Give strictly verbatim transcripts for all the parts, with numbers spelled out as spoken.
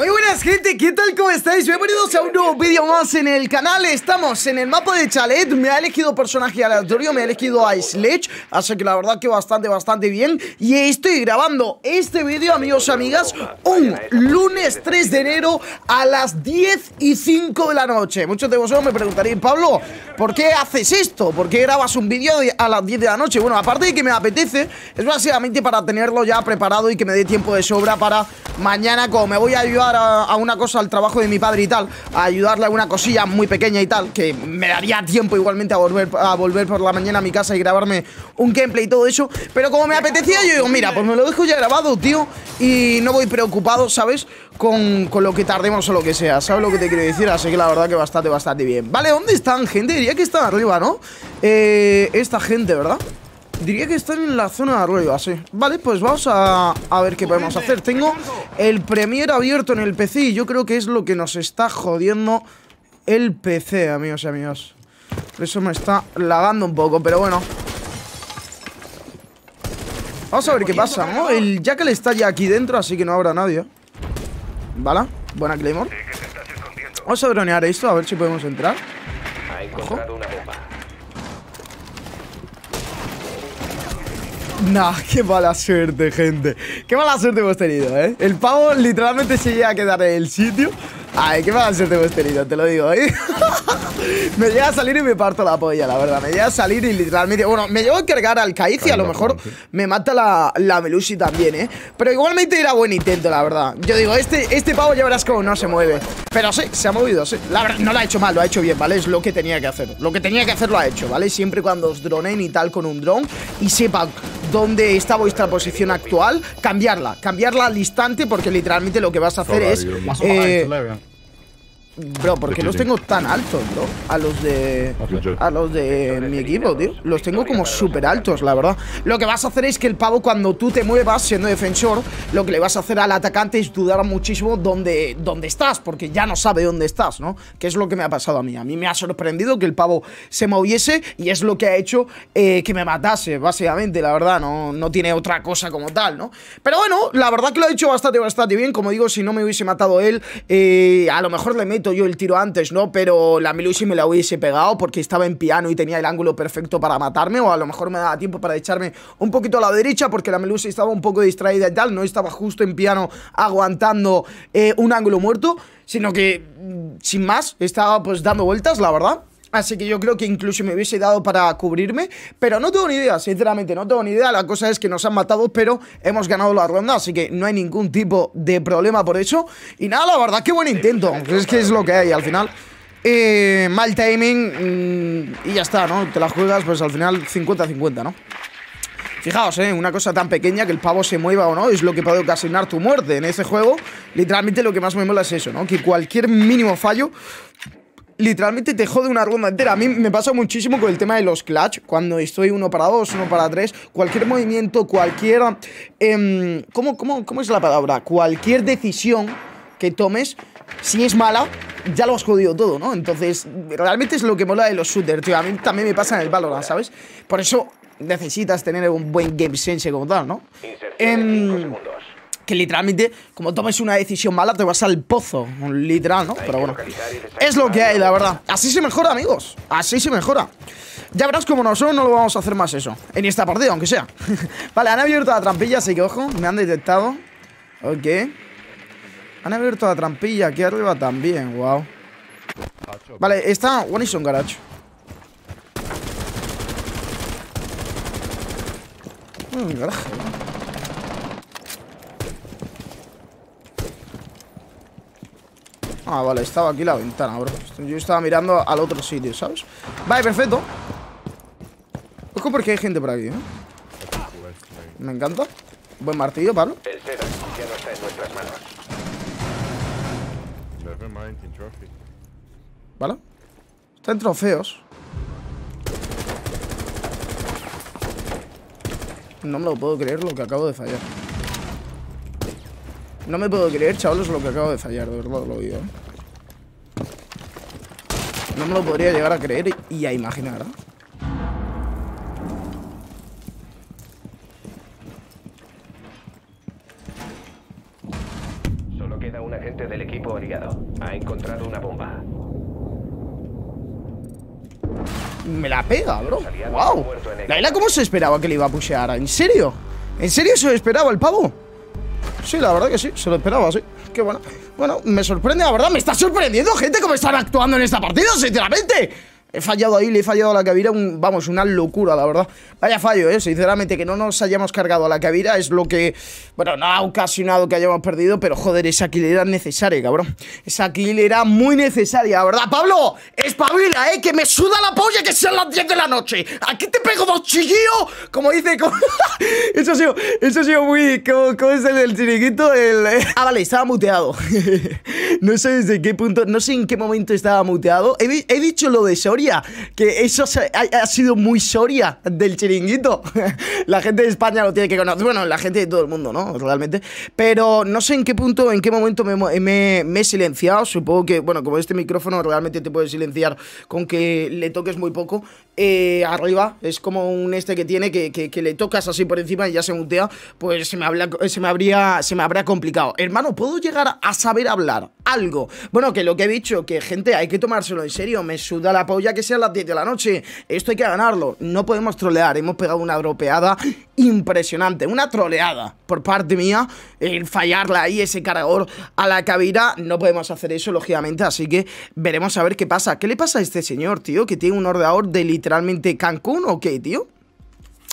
Muy buenas gente, ¿qué tal? ¿Cómo estáis? Bienvenidos a un nuevo vídeo más en el canal. Estamos en el mapa de Chalet. Me ha elegido personaje aleatorio, me ha elegido Ice Ledge, así que la verdad que bastante, bastante bien. Y estoy grabando este vídeo, amigos y amigas, un lunes tres de enero a las diez y cinco de la noche. Muchos de vosotros me preguntaréis, Pablo, ¿por qué haces esto? ¿Por qué grabas un vídeo a las diez de la noche? Bueno, aparte de que me apetece, es básicamente para tenerlo ya preparado y que me dé tiempo de sobra para mañana, como me voy a ayudar A, a una cosa, al trabajo de mi padre y tal, a ayudarle a una cosilla muy pequeña y tal, que me daría tiempo igualmente a volver, a volver por la mañana a mi casa y grabarme un gameplay y todo eso. Pero como me apetecía, yo digo, mira, pues me lo dejo ya grabado, tío, y no voy preocupado, ¿sabes? Con, con lo que tardemos o lo que sea, ¿sabes lo que te quiero decir? Así que la verdad que bastante, bastante bien. Vale, ¿dónde están, gente? Diría que están arriba, ¿no? Eh, esta gente, ¿verdad? Diría que están en la zona de arriba, sí. Vale, pues vamos a, a ver qué podemos hacer. Tengo el Premiere abierto en el P C y yo creo que es lo que nos está jodiendo el P C, amigos y amigos. Por eso me está lagando un poco, pero bueno. Vamos a ver qué pasa, ¿no? El Jackal está ya aquí dentro, así que no habrá nadie. Vale, buena Claymore. Vamos a dronear esto, a ver si podemos entrar. Ojo. Nah, qué mala suerte, gente. Qué mala suerte hemos tenido, ¿eh? El pavo literalmente se llega a quedar en el sitio. Ay, qué mala suerte hemos tenido, te lo digo, ¿eh? Me llega a salir y me parto la polla, la verdad. Me llega a salir y literalmente... Bueno, me llevo a cargar al Caiz y a lo mejor me mata la, la Melusi también, ¿eh? Pero igualmente era buen intento, la verdad. Yo digo, este, este pavo ya verás cómo no se mueve. Pero sí, se ha movido, sí. La verdad, no lo ha hecho mal, lo ha hecho bien, ¿vale? Es lo que tenía que hacer. Lo que tenía que hacer lo ha hecho, ¿vale? Siempre cuando os droneen y tal con un drone y sepan dónde está vuestra posición actual, cambiarla, cambiarla al instante, porque literalmente lo que vas a hacer es... Eh, bro, ¿por qué los tengo tan altos, bro? A los de... A los de mi equipo, tío. Los tengo como súper altos, la verdad. Lo que vas a hacer es que el pavo, cuando tú te muevas siendo defensor, lo que le vas a hacer al atacante es dudar muchísimo dónde, dónde estás, porque ya no sabe dónde estás, ¿no? Que es lo que me ha pasado a mí. A mí me ha sorprendido que el pavo se moviese y es lo que ha hecho eh, que me matase, básicamente, la verdad. No, no tiene otra cosa como tal, ¿no? Pero bueno, la verdad que lo ha hecho bastante, bastante bien. Como digo, si no me hubiese matado él, eh, a lo mejor le meto yo el tiro antes, ¿no? Pero la Melusi me la hubiese pegado porque estaba en piano y tenía el ángulo perfecto para matarme, o a lo mejor me daba tiempo para echarme un poquito a la derecha porque la Melusi estaba un poco distraída y tal, no estaba justo en piano aguantando eh, un ángulo muerto, sino que, sin más, estaba pues dando vueltas, la verdad. Así que yo creo que incluso me hubiese dado para cubrirme, pero no tengo ni idea, sinceramente, no tengo ni idea. La cosa es que nos han matado, pero hemos ganado la ronda, así que no hay ningún tipo de problema por eso. Y nada, la verdad, qué buen intento, pues es que es lo que hay al final. Eh, mal timing mmm, y ya está, ¿no? Te la juegas, pues al final cincuenta cincuenta, ¿no? Fijaos, ¿eh? Una cosa tan pequeña que el pavo se mueva o no es lo que puede ocasionar tu muerte en este juego. Literalmente lo que más me mola es eso, ¿no? Que cualquier mínimo fallo... Literalmente te jode una ronda entera. A mí me pasa muchísimo con el tema de los clutch. Cuando estoy uno para dos, uno para tres, cualquier movimiento, cualquier eh, ¿cómo, cómo, ¿Cómo es la palabra? Cualquier decisión que tomes, si es mala, ya lo has jodido todo, ¿no? Entonces, realmente es lo que mola de los shooters, tío. A mí también me pasa en el Valorant, ¿sabes? Por eso necesitas tener un buen game sense como tal, ¿no? Eh, Que literalmente, como tomes una decisión mala, te vas al pozo, literal, ¿no? Pero bueno, es lo que hay, la verdad. Así se mejora, amigos, así se mejora. Ya verás como nosotros no lo vamos a hacer más eso, en esta partida, aunque sea. Vale, han abierto la trampilla, así que ojo, me han detectado. Ok. Han abierto la trampilla aquí arriba también, wow. Vale, está one is on Garacho. Mm, Garacho. Ah, vale, estaba aquí la ventana, bro. Yo estaba mirando al otro sitio, ¿sabes? Vale, perfecto. Ojo porque hay gente por aquí, ¿eh? Me encanta. Buen martillo, Pablo. Vale. Está en trofeos. No me lo puedo creer lo que acabo de fallar. No me puedo creer, chavales, lo que acabo de fallar, de verdad lo digo. No me lo podría llegar a creer y a imaginar, ¿eh? Solo queda un agente del equipo aliado ha encontrado una bomba. Me la pega, bro. Wow. La Ela, ¿cómo se esperaba que le iba a pushear? ¿En serio? ¿En serio se lo esperaba el pavo? Sí, la verdad que sí, se lo esperaba, sí. Qué bueno. Bueno, me sorprende, la verdad, me está sorprendiendo, gente, cómo están actuando en esta partida, sinceramente. He fallado ahí, le he fallado a la Kavira, un, vamos, una locura, la verdad. Vaya fallo, eh, sinceramente, que no nos hayamos cargado a la Kavira es lo que, bueno, no ha ocasionado que hayamos perdido, pero joder, esa kill era necesaria, cabrón. Esa kill era muy necesaria, la verdad. Pablo, espabila, eh, que me suda la polla que sean las diez de la noche. Aquí te pego dos chillillos, como dice, como... eso ha sido, eso ha sido muy, como, como es el del chiriquito, el... Ah, vale, estaba muteado. No sé desde qué punto, no sé en qué momento estaba muteado. He, he dicho lo de Soria, que eso ha, ha sido muy Soria del chiringuito. La gente de España lo tiene que conocer. Bueno, la gente de todo el mundo, ¿no? Realmente. Pero no sé en qué punto, en qué momento me, me, me he silenciado. Supongo que, bueno, como este micrófono realmente te puedes silenciar con que le toques muy poco. Eh, arriba es como un este que tiene que, que, que le tocas así por encima y ya se mutea. Pues se me, habla, se me, habría, se me habrá complicado. Hermano, ¿puedo llegar a saber hablar algo? Bueno, que lo que he dicho, que gente, hay que tomárselo en serio. Me suda la polla que sean las diez de la noche, esto hay que ganarlo. No podemos trolear, hemos pegado una dropeada impresionante, una troleada por parte mía, el fallarla ahí, ese cargador a la Kavira. No podemos hacer eso, lógicamente, así que veremos a ver qué pasa. ¿Qué le pasa a este señor, tío? Que tiene un ordenador de literalmente Cancún, ¿o qué, tío?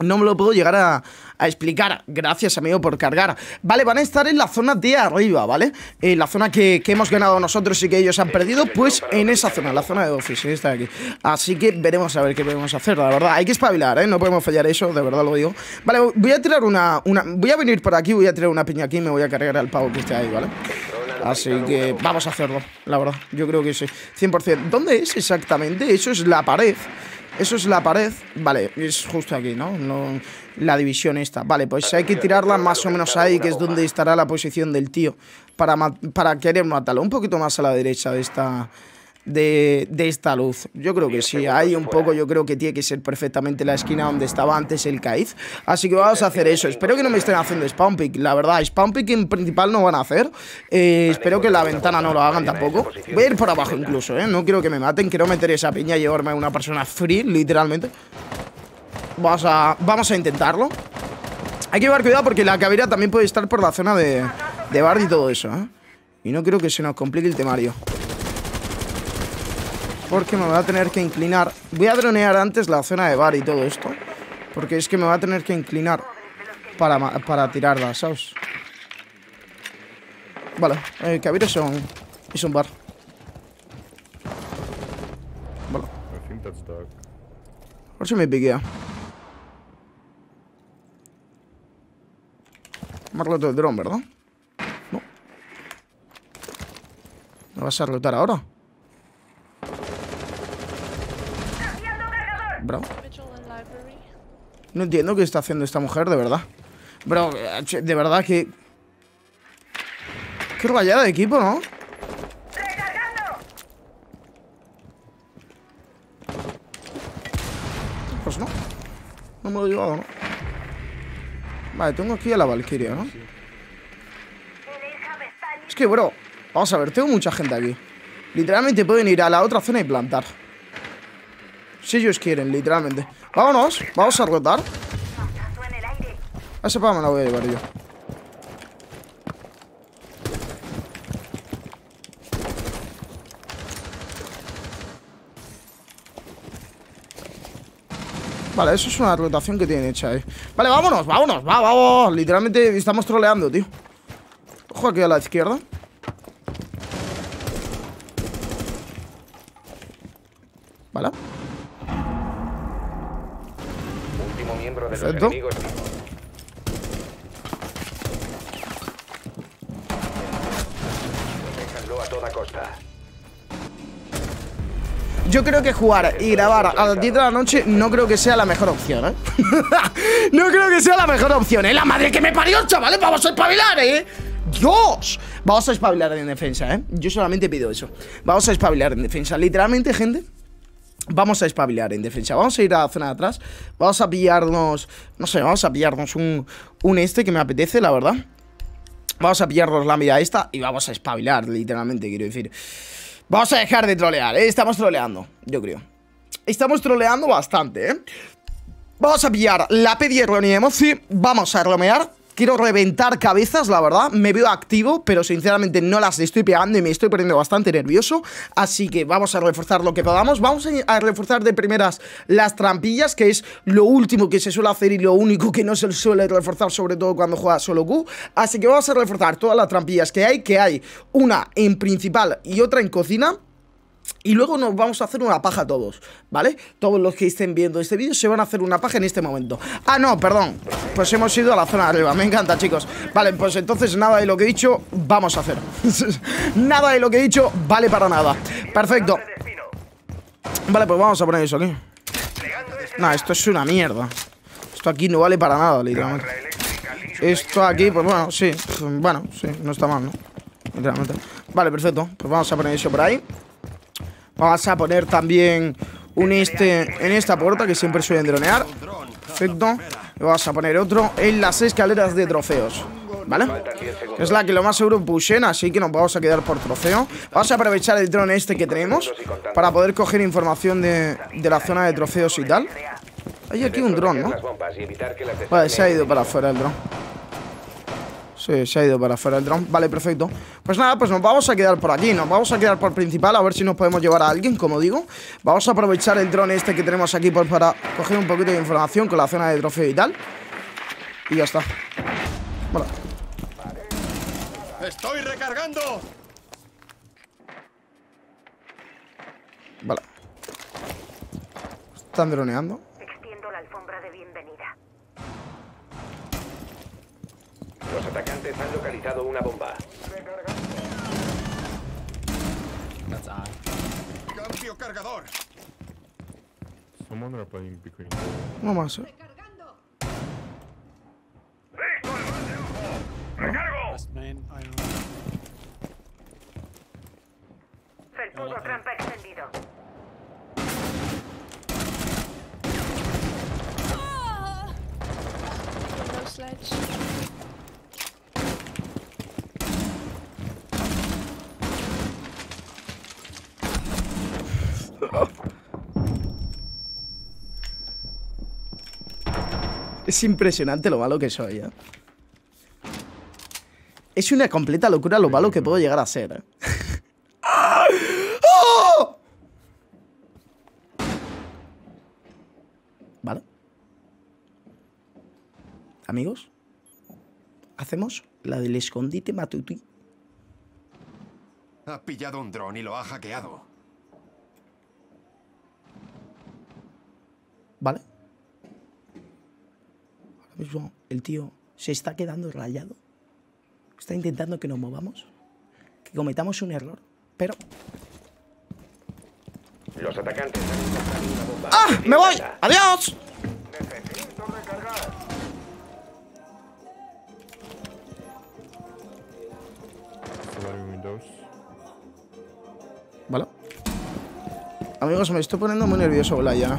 No me lo puedo llegar a, a explicar. Gracias, amigo, por cargar. Vale, van a estar en la zona de arriba, ¿vale? En la zona que, que hemos ganado nosotros y que ellos han perdido, pues en esa zona, la zona de office, está aquí. Así que veremos a ver qué podemos hacer, la verdad. Hay que espabilar, ¿eh? No podemos fallar eso, de verdad lo digo. Vale, voy a tirar una... una voy a venir por aquí, voy a tirar una piña aquí y me voy a cargar al pavo que esté ahí, ¿vale? Así que vamos a hacerlo, la verdad. Yo creo que sí, cien por cien. ¿Dónde es exactamente? Eso es la pared. Eso es la pared, vale, es justo aquí, ¿no? No, la división esta. Vale, pues hay que tirarla más o menos ahí, que es donde estará la posición del tío, para, para querer matarlo, un poquito más a la derecha de esta... De, de esta luz. Yo creo que sí, hay un poco, yo creo que tiene que ser perfectamente la esquina donde estaba antes el Caiz. Así que vamos a hacer eso. Espero que no me estén haciendo spawn pick, la verdad. Spawn pick en principal no van a hacer, eh, espero que la ventana no lo hagan tampoco. Voy a ir por abajo incluso, eh. No quiero que me maten, quiero meter esa piña y llevarme a una persona free, literalmente. Vamos a, vamos a intentarlo. Hay que llevar cuidado porque la Kavira también puede estar por la zona de, de bar y todo eso, eh. Y no creo que se nos complique el temario, porque me va a tener que inclinar. Voy a dronear antes la zona de bar y todo esto, porque es que me va a tener que inclinar para, para tirarla, ¿sabes? Vale, eh, Kavira es un, es un bar. Vale. A ver si me piquea. Me ha roto el dron, ¿verdad? No. ¿Me vas a rotar ahora? Bro, no entiendo qué está haciendo esta mujer, de verdad. Bro, de verdad que... Qué rayada de equipo, ¿no? Pues no, no me lo he llevado, ¿no? Vale, tengo aquí a la Valkyria, ¿no? Es que, bro, vamos a ver, tengo mucha gente aquí. Literalmente pueden ir a la otra zona y plantar si ellos quieren, literalmente. Vámonos, vamos a rotar. A ese pavo me la voy a llevar yo. Vale, eso es una rotación que tienen hecha ahí. Vale, vámonos, vámonos, va, vamos. Literalmente estamos troleando, tío. Ojo aquí a la izquierda. Vale. Perfecto. Yo creo que jugar y grabar a las diez de la noche no creo que sea la mejor opción, ¿eh? No creo que sea la mejor opción, ¿eh? La madre que me parió, chavales, vamos a espabilar, ¿eh? ¡Dios! Vamos a espabilar en defensa, ¿eh? Yo solamente pido eso. Vamos a espabilar en defensa, literalmente, gente. Vamos a espabilar en defensa, vamos a ir a la zona de atrás. Vamos a pillarnos, no sé, vamos a pillarnos un, un este que me apetece, la verdad. Vamos a pillarnos la mira esta y vamos a espabilar, literalmente, quiero decir. Vamos a dejar de trolear, ¿eh? Estamos troleando, yo creo. Estamos troleando bastante, ¿eh? Vamos a pillar la P diez de Mozzie. Vamos a romear. Quiero reventar cabezas, la verdad. Me veo activo, pero sinceramente no las estoy pegando y me estoy poniendo bastante nervioso. Así que vamos a reforzar lo que podamos. Vamos a reforzar de primeras las trampillas, que es lo último que se suele hacer y lo único que no se suele reforzar, sobre todo cuando juega solo Q. Así que vamos a reforzar todas las trampillas que hay, que hay una en principal y otra en cocina. Y luego nos vamos a hacer una paja todos, ¿vale? Todos los que estén viendo este vídeo se van a hacer una paja en este momento. Ah, no, perdón, pues hemos ido a la zona de arriba. Me encanta, chicos. Vale, pues entonces nada de lo que he dicho vamos a hacer. Nada de lo que he dicho vale para nada. Perfecto. Vale, pues vamos a poner eso aquí. No, esto es una mierda. Esto aquí no vale para nada, literalmente. Esto aquí, pues bueno, sí. Bueno, sí, no está mal, ¿no? Literalmente. Vale, perfecto, pues vamos a poner eso por ahí. Vamos a poner también un este en esta puerta, que siempre suelen dronear. Perfecto. Y vamos a poner otro en las escaleras de trofeos, ¿vale? Que es la que lo más seguro pushen, así que nos vamos a quedar por trofeo. Vamos a aprovechar el drone este que tenemos para poder coger información de, de la zona de trofeos y tal. Hay aquí un drone, ¿no? Vale, se ha ido para afuera el drone. Sí, se ha ido para afuera el dron. Vale, perfecto. Pues nada, pues nos vamos a quedar por aquí. Nos vamos a quedar por principal, a ver si nos podemos llevar a alguien, como digo. Vamos a aprovechar el dron este que tenemos aquí pues, para coger un poquito de información con la zona de trofeo y tal. Y ya está. Bueno. Estoy recargando. Vale. Están droneando. Extiendo la alfombra de bienvenida. Los atacantes han localizado una bomba. Cambio cargador. No más, ¿eh? Recargo. Felpudo trampa extendido. Ice Ledge. Es impresionante lo malo que soy, ¿eh? Es una completa locura lo malo que puedo llegar a ser, ¿eh? ¡Oh! ¿Vale? Amigos, hacemos la del escondite matutí. Ha pillado un dron y lo ha hackeado. ¿Vale? Ahora mismo el tío se está quedando rayado. Está intentando que nos movamos, que cometamos un error, pero... Los atacantes... ¡Ah! ¡Me voy! ¡Adiós! Necesito recargar. ¿Vale? Amigos, me estoy poniendo muy nervioso, Blaya.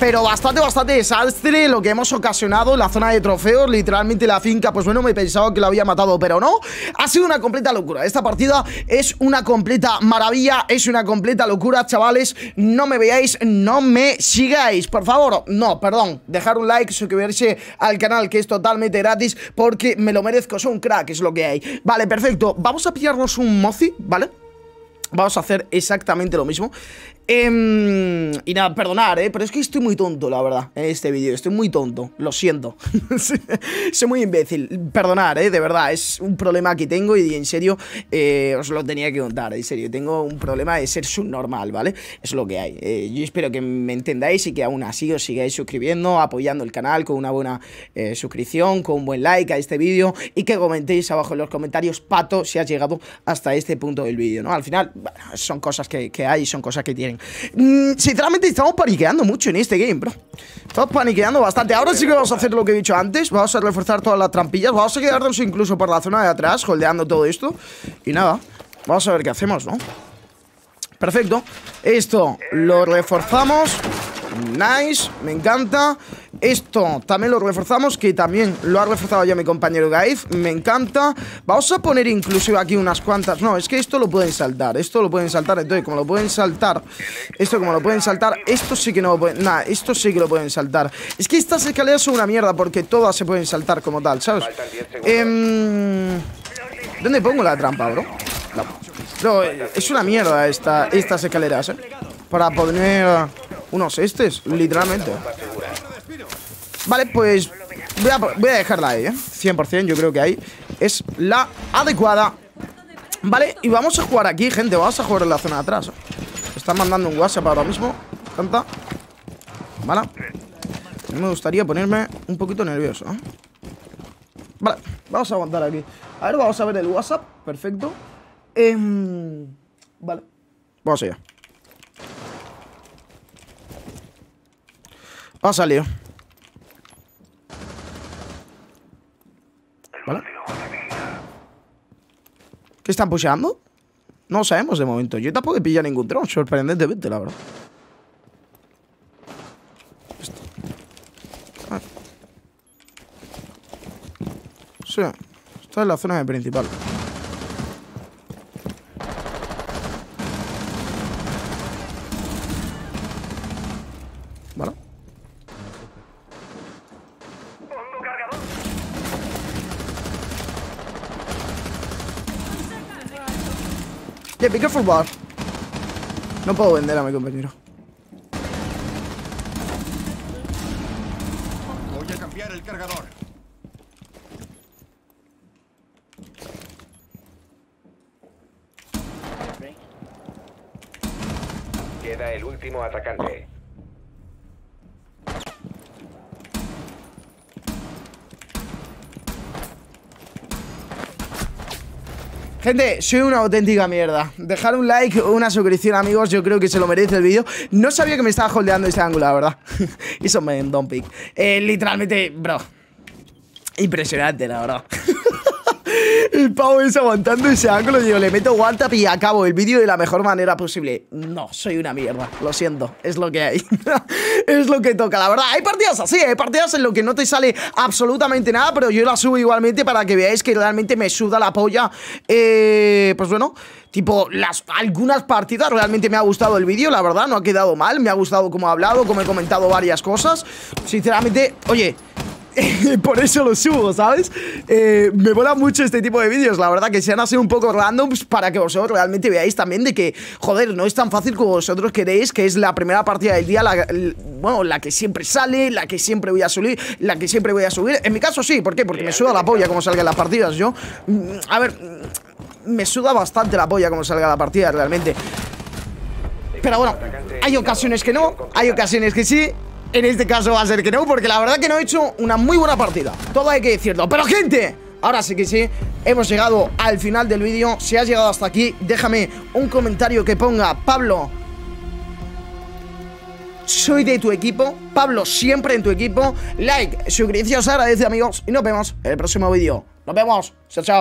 Pero bastante, bastante desastre lo que hemos ocasionado en la zona de trofeos. Literalmente la finca, pues bueno, me pensaba que la había matado, pero no. Ha sido una completa locura. Esta partida es una completa maravilla. Es una completa locura, chavales. No me veáis, no me sigáis. Por favor, no, perdón. Dejar un like, suscribirse al canal, que es totalmente gratis, porque me lo merezco. Soy un crack, es lo que hay. Vale, perfecto. Vamos a pillarnos un Mozzie, ¿vale? Vamos a hacer exactamente lo mismo. Eh, y nada, perdonad, eh, pero es que estoy muy tonto, la verdad, en este vídeo. Estoy muy tonto, lo siento. Soy muy imbécil. Perdonad, eh, de verdad, es un problema que tengo y en serio eh, os lo tenía que contar. En serio, tengo un problema de ser subnormal, ¿vale? Es lo que hay. Eh, yo espero que me entendáis y que aún así os sigáis suscribiendo, apoyando el canal con una buena eh, suscripción, con un buen like a este vídeo y que comentéis abajo en los comentarios, pato, si has llegado hasta este punto del vídeo, ¿no? Al final, bueno, son cosas que, que hay, son cosas que tienen. Mm, sinceramente estamos paniqueando mucho en este game, bro. Estamos paniqueando bastante. Ahora sí que vamos a hacer lo que he dicho antes. Vamos a reforzar todas las trampillas. Vamos a quedarnos incluso por la zona de atrás, holdeando todo esto. Y nada, vamos a ver qué hacemos, ¿no? Perfecto. Esto lo reforzamos. Nice, me encanta. Esto también lo reforzamos, que también lo ha reforzado ya mi compañero Gaif. Me encanta. Vamos a poner inclusive aquí unas cuantas. No, es que esto lo pueden saltar. Esto lo pueden saltar. Entonces, como lo pueden saltar, esto como lo pueden saltar, esto sí que no lo pueden. Nada, esto sí que lo pueden saltar. Es que estas escaleras son una mierda porque todas se pueden saltar como tal, ¿sabes? Eh, ¿Dónde pongo la trampa, bro? No, no, es una mierda esta, estas escaleras, ¿eh? Para poner unos estes, literalmente. Vale, pues voy a, voy a dejarla ahí, ¿eh? cien por cien, yo creo que ahí es la adecuada. Vale, y vamos a jugar aquí, gente. Vamos a jugar en la zona de atrás. Están mandando un WhatsApp ahora mismo. Tanta. Vale. Me gustaría ponerme un poquito nervioso, ¿eh? Vale, vamos a aguantar aquí. A ver, vamos a ver el WhatsApp. Perfecto. Eh, vale. Vamos allá. Ha salido. ¿Vale? ¿Qué están pusheando? No lo sabemos de momento. Yo tampoco he pillado ningún dron, sorprendentemente, la verdad. Ah. Sí, esta es la zona principal. ¿Vale? Yeah, be careful, bar. No puedo vender a mi compañero. Voy a cambiar el cargador. Okay. Queda el último atacante. Gente, soy una auténtica mierda. Dejar un like, una suscripción, amigos. Yo creo que se lo merece el vídeo. No sabía que me estaba holdeando este ángulo, la verdad. Eso me don't pick. Eh, literalmente, bro. Impresionante, la verdad. El pavo es aguantando ese ángulo. Yo le meto one tap y acabo el vídeo de la mejor manera posible. No, soy una mierda. Lo siento, es lo que hay. Es lo que toca, la verdad. Hay partidas así, hay partidas en lo que no te sale absolutamente nada, pero yo la subo igualmente para que veáis que realmente me suda la polla. Eh, pues bueno, tipo, las, algunas partidas realmente me ha gustado el vídeo, la verdad. No ha quedado mal, me ha gustado como he hablado, como he comentado varias cosas. Sinceramente, oye... Por eso lo subo, ¿sabes? Eh, me mola mucho este tipo de vídeos, la verdad, que sean así un poco randoms para que vosotros realmente veáis también de que, joder, no es tan fácil como vosotros queréis, que es la primera partida del día, la, el, bueno, la que siempre sale, la que siempre voy a subir, la que siempre voy a subir. En mi caso sí, ¿por qué? Porque me suda la polla como salgan las partidas, yo. A ver, me suda bastante la polla como salga la partida, realmente. Pero bueno, hay ocasiones que no, hay ocasiones que sí. En este caso va a ser que no, porque la verdad que no he hecho una muy buena partida. Todo hay que decirlo. Pero, gente, ahora sí que sí, hemos llegado al final del vídeo. Si has llegado hasta aquí, déjame un comentario que ponga Pablo, soy de tu equipo. Pablo, siempre en tu equipo. Like, suscripción, se agradece, amigos. Y nos vemos en el próximo vídeo. Nos vemos. Chao, chao.